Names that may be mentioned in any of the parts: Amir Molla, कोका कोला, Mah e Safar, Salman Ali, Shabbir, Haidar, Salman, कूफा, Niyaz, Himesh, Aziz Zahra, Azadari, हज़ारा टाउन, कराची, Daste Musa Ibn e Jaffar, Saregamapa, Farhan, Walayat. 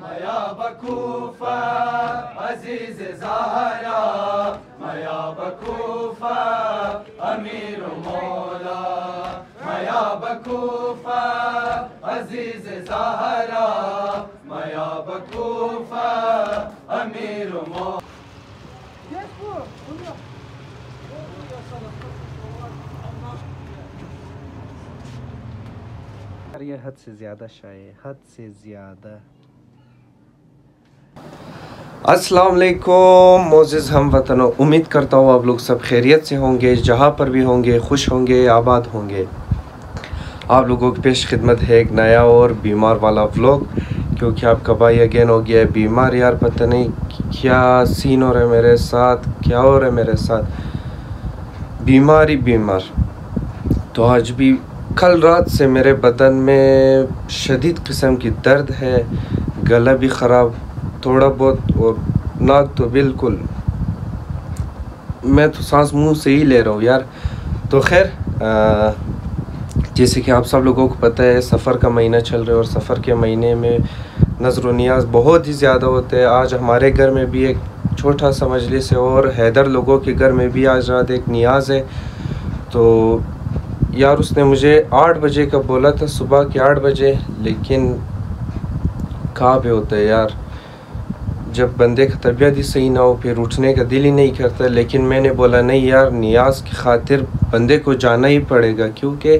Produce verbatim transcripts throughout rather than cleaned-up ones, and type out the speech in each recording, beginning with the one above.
माया बकूफा अजीज ज़हरा, माया बकूफा अमीर मौला, माया बकूफा अजीज ज़हरा, माया बकूफा अमीर मौला। ये हद से ज़्यादा शाये, हद से ज़्यादा। अस्सलाम वालेकुम मोअज़्ज़ज़ हमवतनों, उम्मीद करता हूँ आप लोग सब खैरियत से होंगे, जहाँ पर भी होंगे खुश होंगे, आबाद होंगे। आप लोगों की पेश खिदमत है एक नया और बीमार वाला व्लॉग, क्योंकि आपका भाई अगेन हो गया है बीमार। यार पता नहीं क्या सीन हो रहा है मेरे साथ, क्या हो रहा है मेरे साथ, बीमारी बीमार। तो आज भी कल रात से मेरे बदन में शदीद किस्म की दर्द है, गला भी ख़राब थोड़ा बहुत और नाक तो बिल्कुल, मैं तो सांस मुंह से ही ले रहा हूँ यार। तो खैर जैसे कि आप सब लोगों को पता है सफ़र का महीना चल रहा है और सफ़र के महीने में नज़र व नियाज़ बहुत ही ज़्यादा होते हैं। आज हमारे घर में भी एक छोटा सा मजलिस है और हैदर लोगों के घर में भी आज रात एक नियाज़ है। तो यार उसने मुझे आठ बजे का बोला था, सुबह के आठ बजे, लेकिन कहाँ पे होता है यार, जब बंदे की तबीयत ही सही ना हो फिर उठने का दिल ही नहीं करता। लेकिन मैंने बोला नहीं यार, नियाज़ की खातिर बंदे को जाना ही पड़ेगा, क्योंकि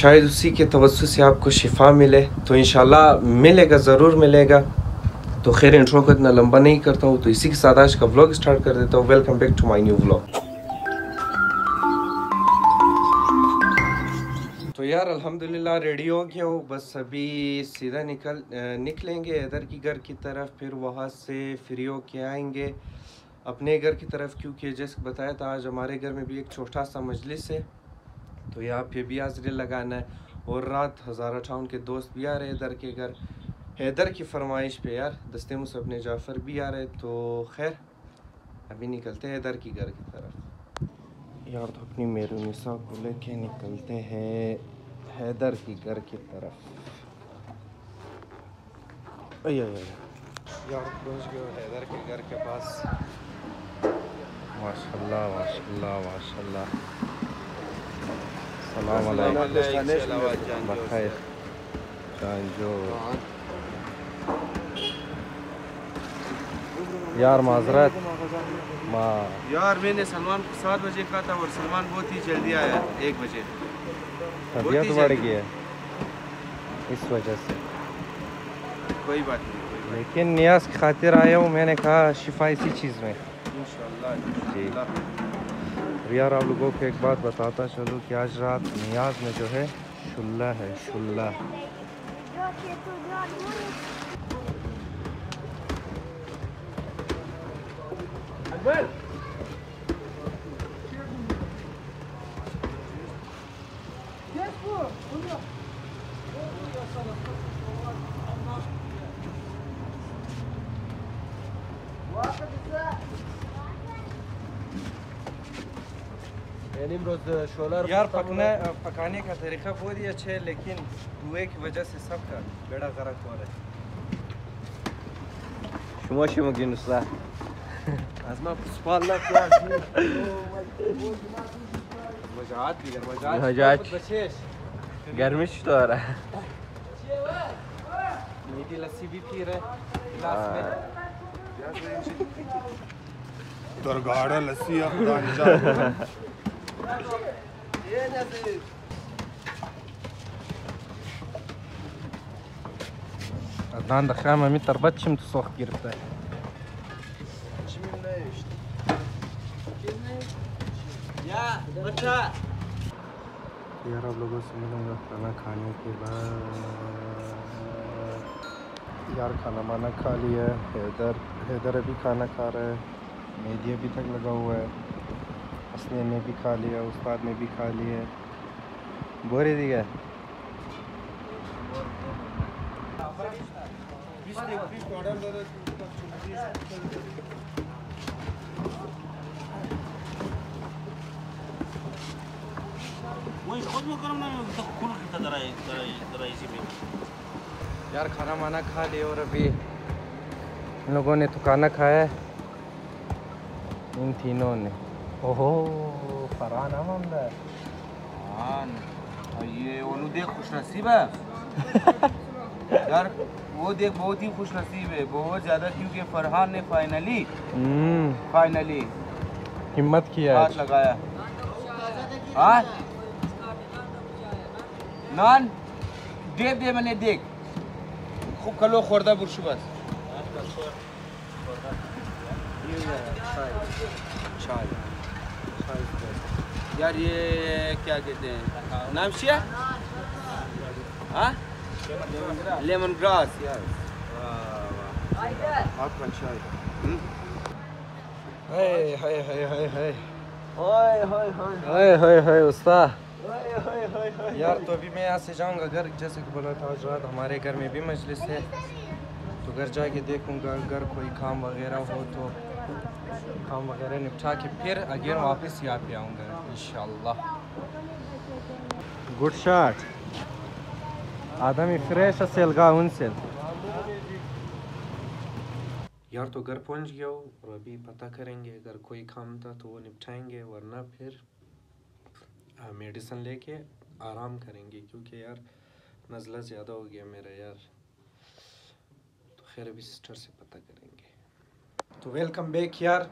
शायद उसी के तवस्सुल से आपको शिफा मिले। तो इंशाल्लाह मिलेगा, ज़रूर मिलेगा। तो खैर इंट्रो को इतना लंबा नहीं करता हूँ, तो इसी के साथ आज का व्लॉग स्टार्ट कर देता हूँ। Welcome back to my new vlog. तो यार अल्हम्दुलिल्लाह रेडी हो गया हूँ, बस अभी सीधा निकल निकलेंगे इधर की घर की तरफ, फिर वहाँ से फ्री हो के आएँगे अपने घर की तरफ, क्योंकि जैसे बताया था आज हमारे घर में भी एक छोटा सा मजलिस है। तो यहाँ पे भी हाज़िरी लगाना है और रात हज़ारा टाउन के दोस्त भी आ रहे इधर के घर, हैदर की फरमाइश पे यार दस्ते मुसा इब्न ए जाफ़र भी आ रहे। तो खैर अभी निकलते हैं इधर की घर की तरफ। यार तो अपनी मेरू निशा को लेके निकलते हैं हैदर की घर की तरफ। अरे यार पहुँच गए हैदर के घर के पास, माशाल्लाह माशाल्लाह माशाल्लाह। सलाम अलैकुम बख़ैर जानजो। यार माजरत मा यार मैंने सलमान को सात बजे कहा था और सलमान बहुत ही जल्दी आया, एक बजे। तबीयत बढ़ गई है इस वजह से, कोई बात नहीं, कोई बात। लेकिन नियाज़ की खातिर आया हूँ, मैंने कहा शिफा इसी चीज़ में इंशाल्लाह जी। और यार आप लोगों को एक बात बताता चलो कि आज रात नियाज़ में जो है शुल्ला है, शुल्ला। यार पकने पकाने का तरीका बहुत ही अच्छा है, लेकिन धुएं की वजह से सबका बेड़ा गर्क हो रहा है। शुमा शुमा की नुस्रा गर्मी तो आ रहा है, मीठी लस्सी भी पी रहे लस्सी। अदनान दखा में तरबत छिम तो सोख गिरता है। यार आप लोगों से मिलूंगा खाना खाने के बाद। यार खाना वाना खा लिया है, हैदर हैदर अभी खाना खा रहा है, मेहदी अभी तक लगा हुआ है, असले ने भी खा लिया, उस्ताद ने भी खा लिया है। बोरे दी गए वही खुद वो करना है, तो खुद की तरह तरह इसी में यार खाना वाना खा ले। और अभी इन लोगों ने तो खाना खाया है इन तीनों ने। ओहो फरहान और ये ओलू देख खुश नसीब है यार, वो देख बहुत ही खुश नसीब है, बहुत ज़्यादा, क्योंकि फरहान ने फाइनली फाइनली हिम्मत किया, हाथ लगाया। हाँ नान देख दे मैंने देख खूब कलो खोरदा बुरशु बस यार। ये क्या कहते हैं नाम शिया हाँ लेमन ग्रास यार आपका चाय। हाय हाय हाय हाय हाय हाय हाय हाय हाय हाय उस्ताद यार। तो अभी मैं यहाँ से जाऊँगा घर, जैसे कि बोला था आज रात हमारे घर में भी मजलिस है, तो घर जाके देखूँगा अगर कोई काम वगैरह हो तो काम वगैरह निपटा के फिर अगेन वापस यहाँ पे आऊँगा इंशाल्लाह। गुड शॉट आदमी फ्रेश सेलगा उनसे यार। तो घर पहुँच गया हो और अभी पता करेंगे अगर कोई काम था तो वो निपटाएंगे, वरना फिर मेडिसिन लेके आराम करेंगे, क्योंकि यार नज़ला ज़्यादा हो गया मेरा यार। तो खैर अभी सिस्टर से पता करेंगे। तो वेलकम बैक यार।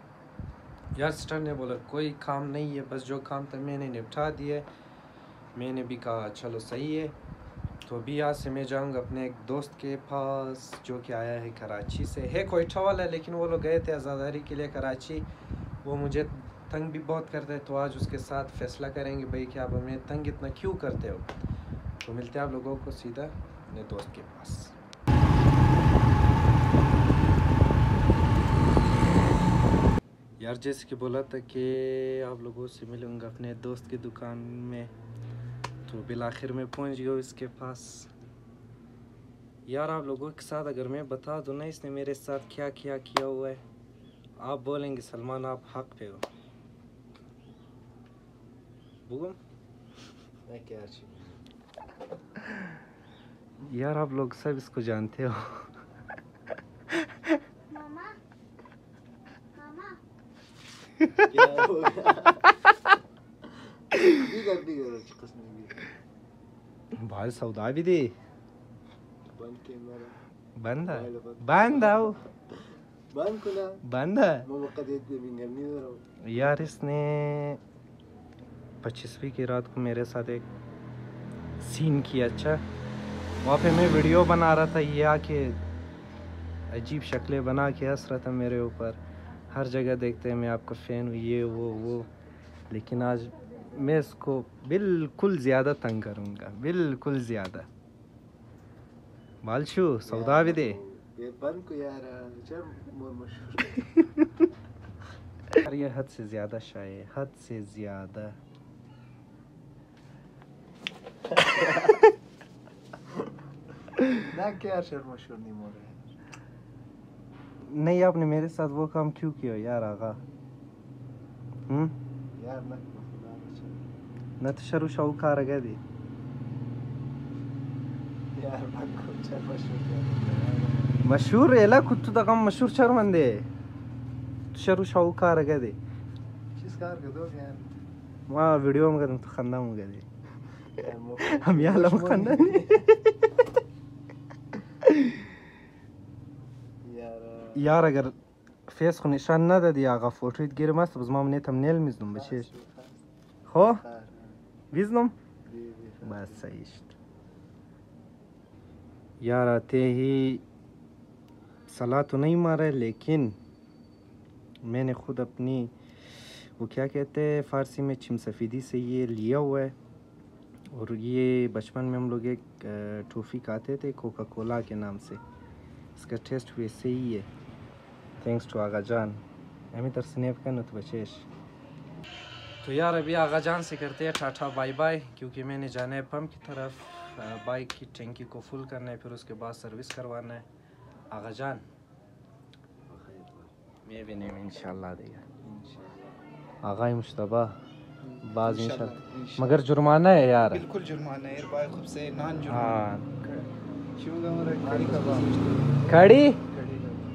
यार सिस्टर ने बोला कोई काम नहीं है, बस जो काम था मैंने निपटा दिया। मैंने भी कहा चलो सही है। तो अभी यहाँ से मैं जाऊँगा अपने एक दोस्त के पास जो कि आया है कराची से, है कोयठा वाला, लेकिन वो लोग गए थे आज़ादारी के लिए कराची। वो मुझे तंग भी बहुत करते हैं, तो आज उसके साथ फैसला करेंगे भाई कि आप हमें तंग इतना क्यों करते हो। तो मिलते हैं आप लोगों को सीधा अपने दोस्त के पास। यार जैसे कि बोला था कि आप लोगों से मिलूंगा अपने दोस्त की दुकान में, तो बिल आखिर में पहुँच गया इसके पास। यार आप लोगों के साथ अगर मैं बता दूँ ना इसने मेरे साथ क्या क्या किया हुआ है, आप बोलेंगे सलमान आप हक पे हो। मैं क्या यार आप लोग सब इसको जानते हो। मामा, मामा। क्या हो भाई सौदा भी दे बंद बंद आओ बंद है यार। इसने पच्चीसवीं की रात को मेरे साथ एक सीन किया। अच्छा वहाँ पे मैं वीडियो बना रहा था, ये आके अजीब शक्लें बना के हंस रहा था मेरे ऊपर। हर जगह देखते हैं मैं आपका फ़ैन हूँ ये वो वो, लेकिन आज मैं इसको बिल्कुल ज़्यादा तंग करूँगा, बिल्कुल ज़्यादा। बालशू सौदा भी दे यार। ये हद से ज़्यादा शाये, हद से ज़्यादा। ना क्या शर्म मशहूर नहीं हो रहा। नहीं आपने मेरे साथ वो काम क्यों किया यार आगा? हम्म? यार ना ना तो शरू शाऊ खा रहा दी। यार बंको शर्म मशहूर। मशहूर है ला कुत्तू तक हम मशहूर शर्मंदे। शरू शाऊ खा रहा दी। किस कार के दो यार? वहाँ वीडियो में करने तो खन्ना हो गया दी। हम यहाँ लम खाना यार अगर फेस को निशान ना दे दिया आगा फोटो इत गिर मस्त बस मामने थंबनेल में जुम बचे हो विजनम बस सही यार। आते ही सलाह तो नहीं मारा, लेकिन मैंने खुद अपनी वो क्या कहते हैं फारसी में चिमसफीदी से ये लिया हुआ है। और ये बचपन में हम लोग एक टॉफ़ी खाते थे कोका कोला के नाम से, इसका टेस्ट वैसे ही है। थैंक्स टू आगा जान हमें तरसनेब का नत बचेश। तो यार अभी आगा जान से करते हैं टाटा बाय बाय, क्योंकि मैंने जाना है पम्प की तरफ बाइक की टंकी को फुल करना है, फिर उसके बाद सर्विस करवाना है। आगा जान मैं भी नहीं इंशाल्लाह देगा आगा मुश्तबा बाज इंशाल्लाह, मगर जुर्माना है यार, बिल्कुल जुर्माना है यार। भाई खुद से नान जुर्माना खड़ी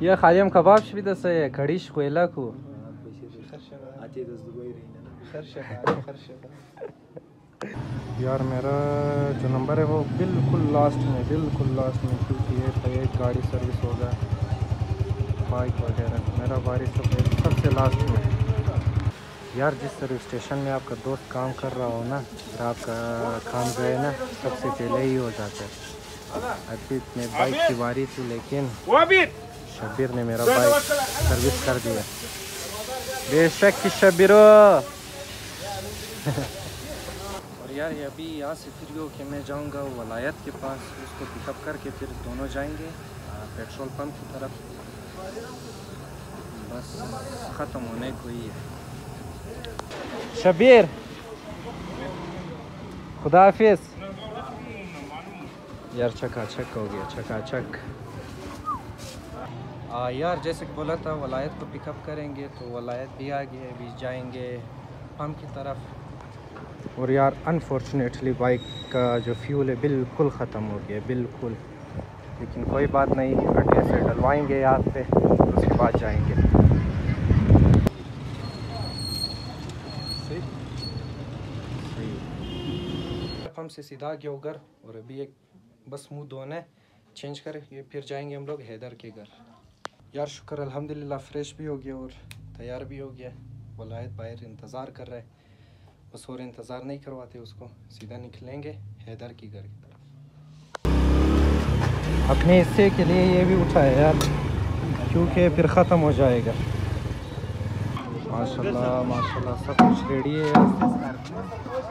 या खालिम कबाब भी दस है खड़ी कोयला को यार मेरा जो नंबर है वो बिल्कुल लास्ट में बिल्कुल लास्ट में क्योंकि ये पे गाड़ी सर्विस हो गया बाइक वगैरह मेरा गाड़ी सर्विस सबसे लास्ट में। यार जिस सर्विस स्टेशन में आपका दोस्त काम कर रहा हो ना तो आपका काम जो है ना सबसे पहले ही हो जाता है। अर्पित ने बाइक की बारी थी लेकिन शब्बीर ने मेरा बाइक सर्विस कर दिया। बेशक कि शब्बीरो और यार ये अभी यहाँ से फिर यो कि मैं जाऊँगा वलायत के पास उसको पिकअप करके फिर दोनों जाएंगे पेट्रोल पंप की तरफ। बस ख़त्म होने को ही है। शब्बीर खुदा हाफिज। यार चकाचक हो गया चकाचक। आ, यार जैसे कि बोला था वलायत को पिकअप करेंगे तो वलायत भी आ गया है। अभी जाएंगे पंप की तरफ। और यार अनफॉर्चुनेटली बाइक का जो फ्यूल है बिल्कुल ख़त्म हो गया बिल्कुल, लेकिन कोई बात नहीं अड्डे से डलवाएंगे यहाँ पे उसके बाद जाएंगे। सही सही हम से सीधा गया घर और अभी एक बस मुँह धोना है चेंज कर फिर जाएंगे हम लोग हैदर के घर। यार शुक्र अल्हम्दुलिल्लाह फ्रेश भी हो गया और तैयार भी हो गया। वलायत बाहर इंतज़ार कर रहा है बस और इंतज़ार नहीं करवाते उसको सीधा निकलेंगे हैदर की घर की तरफ। अपने हिस्से के लिए ये भी उठाया यार क्योंकि फिर ख़त्म हो जाएगा। माशाल्लाह माशाल्लाह सब कुछ रेडी है यार।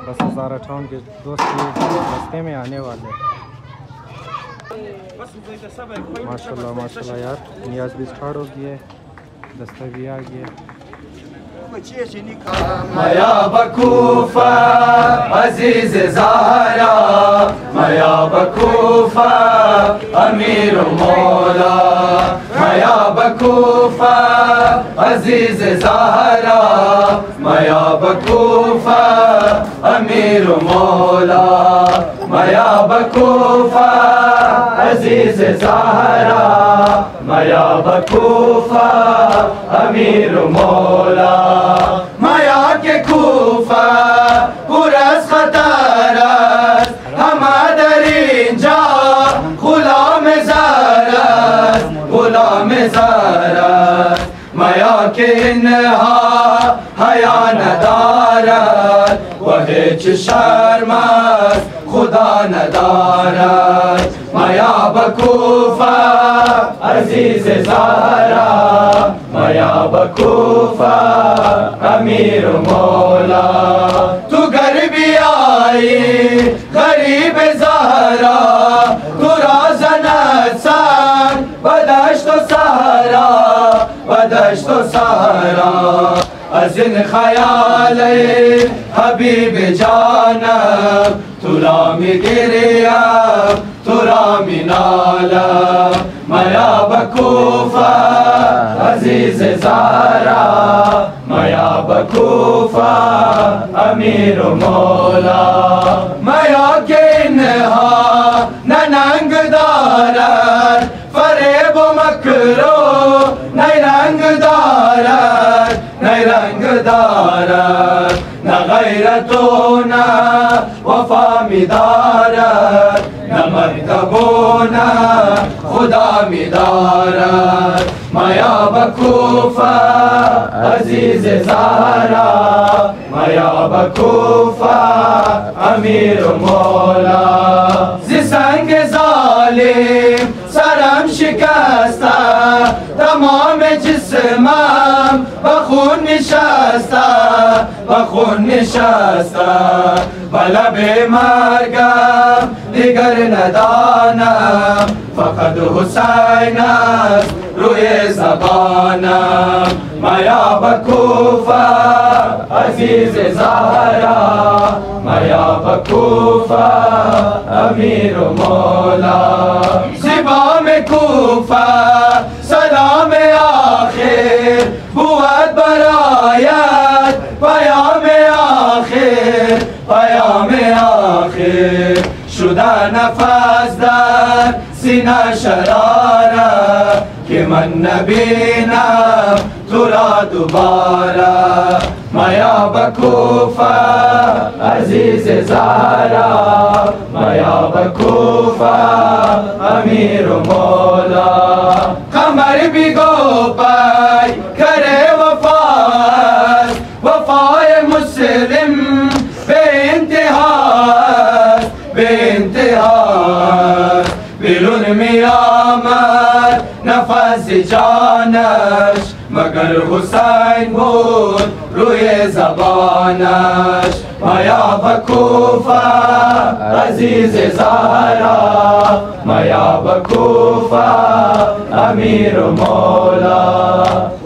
बस ज़ारा टाउन के दोस्त रास्ते में आने वाले हैं। माशाल्लाह माशाल्लाह यार नियाज भी स्टार्ट हो गई है दस्ता भी आ गया। माया बकूफा अजीज ज़हरा माया बकूफा अमीर मौला माया बकूफा अजीज ज़हरा माया बकूफा अमीर मौला माया बकूफा अजीज ज़हरा माया बकूफा अमीर मौला माया के कूफा पुरस खतारस हमादरीन जा गुलाम ज़ारस गुलाम ज़ारस माया के इन्हा हया नदारत वहे शर्मस खुदा नदारत माया बकूफा अजीज ज़हरा माया बकूफा अमीर मौला तू घर भी आई गरीब ज़हरा तू राज़ना सार बदश तो सहारा बदश तो सहारा अज़िन ख़याले हबीब जाना तुरा में गिरिया तुरा में नाला माया बकूफा अजीज ज़हरा माया बकूफा अमीर मौला माया के इन्हा ननंग दारर फरेब मकरो नैरंग दारर नैरंग दारर न गैरतो न वफा मिदारर न मरतबो न खुदा मिदारर माया बकूफा अजीज ज़हरा माया बकूफा अमीर मौला जिसंग जालिम सरम शिकस्ता तमाम जिस्माम बखून निशास्ता बखून निशास्ता बलबे मार्गा दिगर नदाना फकद हुसैना रुए ज़बाना माया बकूफा अजीज ज़हरा माया बकूफा अमीर मौला सिबा में कूफा सलाम आखिर बुआत बरायत पयाम आखिर पयाम आखिर शुदा नफासदार ना शरारा के मनबी ना तुरा दोबारा। माया बकूफा अजीज ज़हरा, माया बकूफा अमीर मौला। कमर भी गो पाई करे वफात, वफाए मुस्लिम बेइंतहास बेइंतहास। बिलुन मियामत नफस जानश, मगर हुसैन बोल रुए ज़बानश। माया बकूफा अजीज ज़हरा, माया बकूफा अमीर मौला।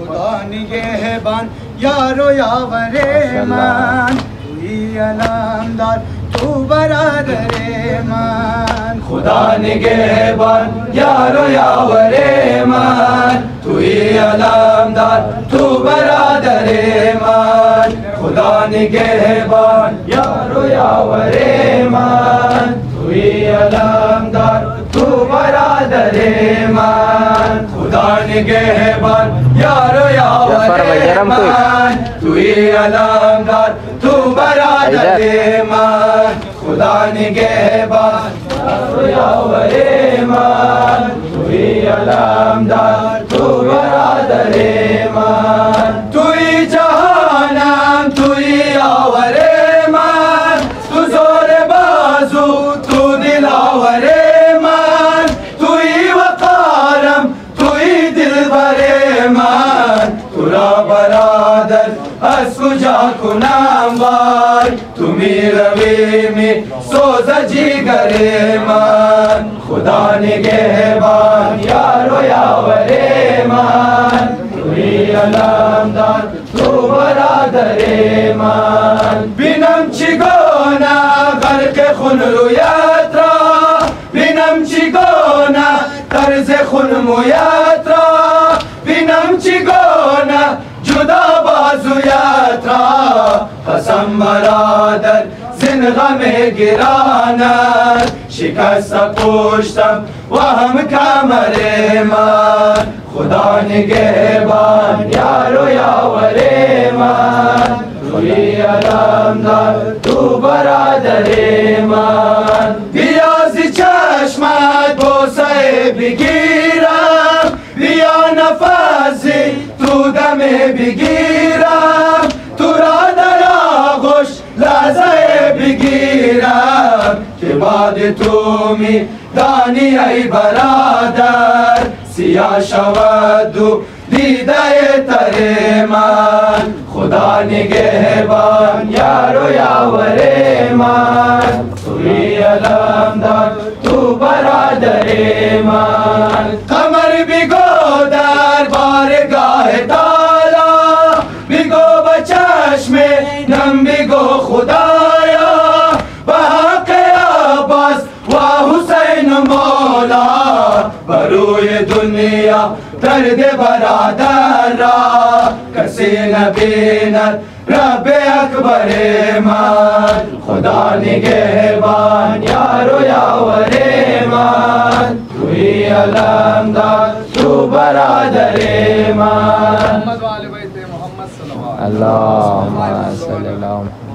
खुदा निगहबान यारो यावरे मान, तुई अनामदार तू बरादरे मान। खुदा निगहबान यारो यावरे मान, तुई अनामदार तू बरादरे मान। खुदा निगहबान यारो यावरे मान, तुई अनामदार तू बरादरे मान। खुदा निगहबान यारो यावरे मान, तुई अनामदार तू बरादरे मान। खुदा निगहबान यारो यावरे मान, तुई अनामदार तू बरादरे मान। तुई जहानम तुई यावरे मान, तू जोर बाजू तू दिलावरे मान। तुई वकारम तुई दिलबरे मान, तुरा बरादर असुजा को नामवार। तुमी रवे में सोज जी करे मान, खुदा निगहबान यारो यावरे मान। तुमी अलामदार तू बरादरे मान। बिनम चिगोना गर्क खुन रुयात्रा, बिनम चिगोना तर्ज खुन मुयात्रा। बिनम चिगोना जुदा बाजू यात्रा, कसम बरादर जिंदगा में गिराना। शिकस्त पुष्टम व हम कमरे मान, खुदा निगहबान यारो यावरे मान। तुई अलामदार तू बरादरे मान। रियाज़ चश्मा बोसे बिगिरा, रिया नफासी तू दमे बिगिरा। तुरा दरा खुश लाज़े बिगिरा, के बाद तुमी दानी आई बरादर। सिया शवदु दीदाए तरे मान, खुदा निगहबान यारो यावरे मान। तुई अलामदार तू बरादरे मान। कमर बिगो दर बार गाहे ताला, बिगो बचश में नम बिगो खुदाया। वहाँ के आबास वाह हुसैन मौला, बरूए दुनिया दर्द बरादरा। कसी नबीनर रब अकबरे मान, खुदा निगहबान यारो यावरे मान। तुई अलामदार तू बरादरे मान। अल्लाह